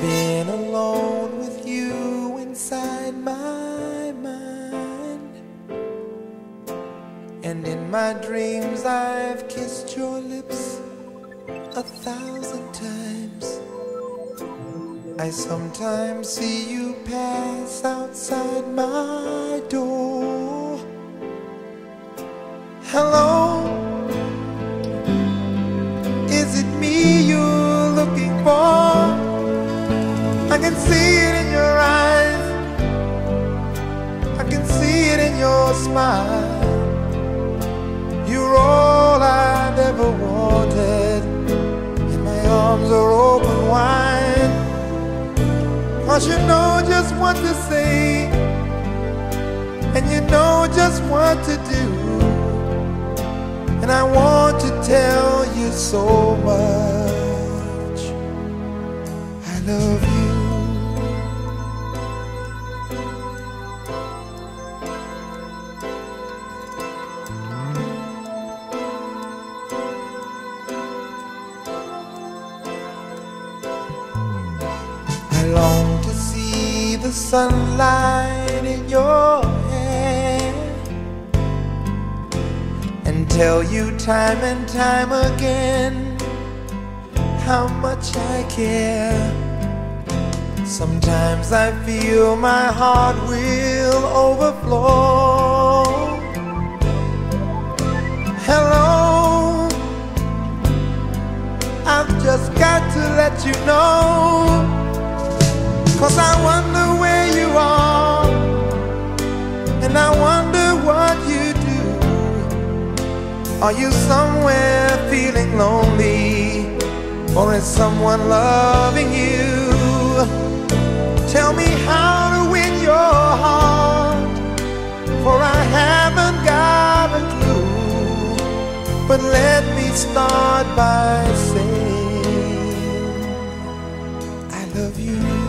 been alone with you inside my mind, and in my dreams I've kissed your lips 1,000 times. I sometimes see you pass outside my door. Hello, is it me you're looking for? I can see it in your eyes, I can see it in your smile. You're all I've ever wanted, and my arms are open wide, 'cause you know just what to say, and you know just what to do, and I want to tell you so much. I love you. I long to see the sunlight in your hair, and tell you time and time again how much I care. Sometimes I feel my heart will overflow. Hello, I've just got to let you know, 'cause I wonder where you are, and I wonder what you do. Are you somewhere feeling lonely, or is someone loving you? Tell me how to win your heart, for I haven't got a clue. But let me start by saying I love you.